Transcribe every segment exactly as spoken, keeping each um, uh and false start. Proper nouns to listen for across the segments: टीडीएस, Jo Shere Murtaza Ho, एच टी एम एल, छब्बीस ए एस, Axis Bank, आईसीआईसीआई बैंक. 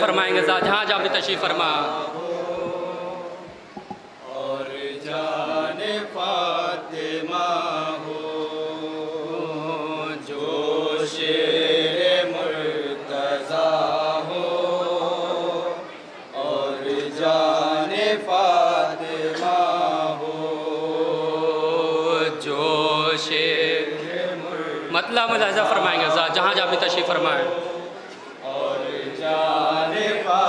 फरमाएंगे जहाँ जहाँ भी तशरीफ फरमा। और जाने फातिमा हो जो शेरे मुर्तज़ा हो, और जाने फातिमा हो जो शेरे मतलब मुलाहिज़ा फरमाएंगे जहाँ जहाँ भी तशरीफ फरमाए। और जाने फातिमा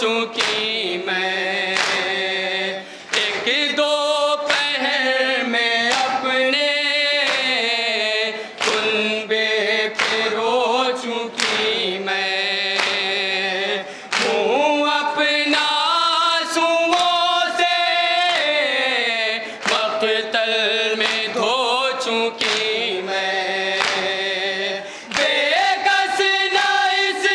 चूंकि मैं बेकस ना इस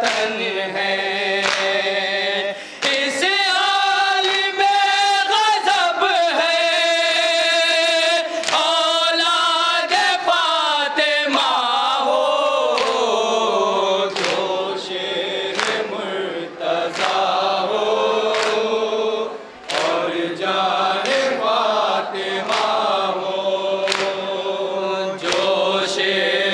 वतन है। इस आलिमे गज़ब है औलाद फातिमा हो। जो शेर मुर्तज़ा हो और जान फातिमा हो। जो शेर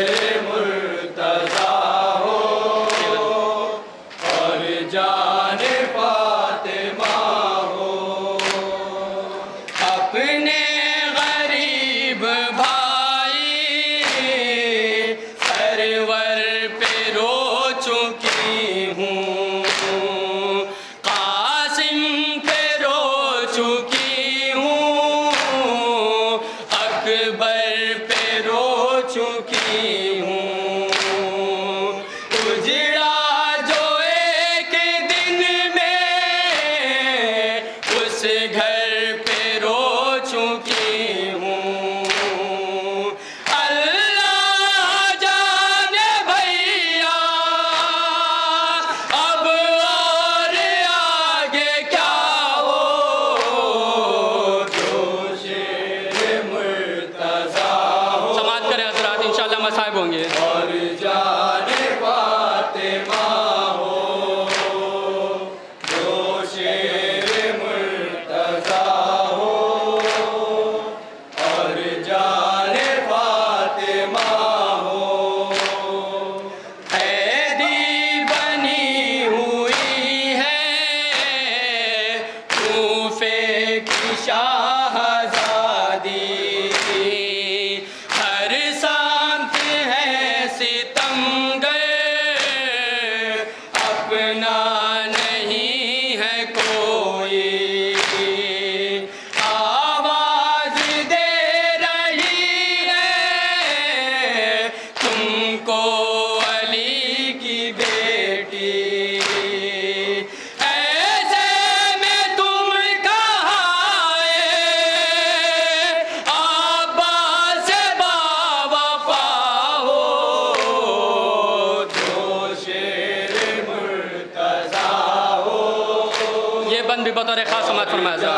बतौर खास समाज फरमाया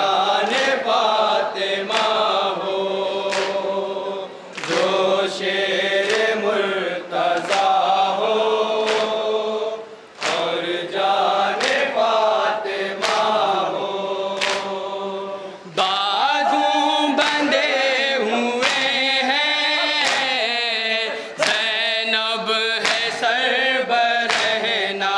फातिमा हो। जो शेर मुर्तज़ा हो और जान फातिमा हो। बाजू बंधे हुए हैं ज़ैनब है सर बरहना।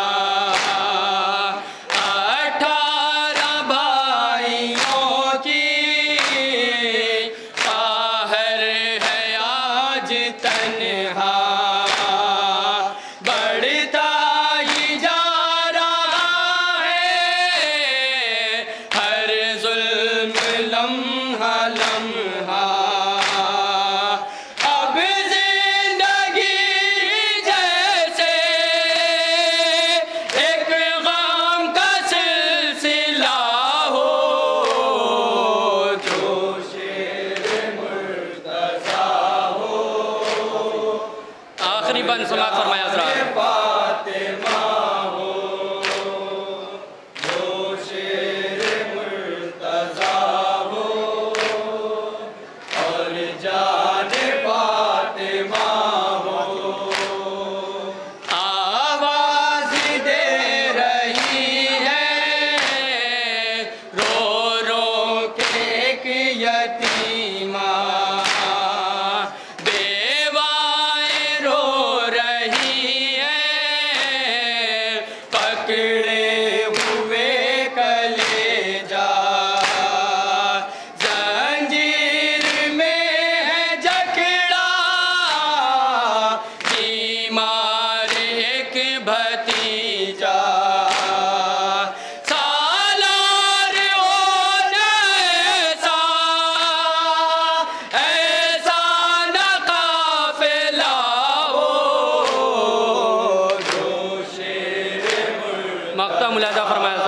मुलाजा फरमाया।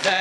है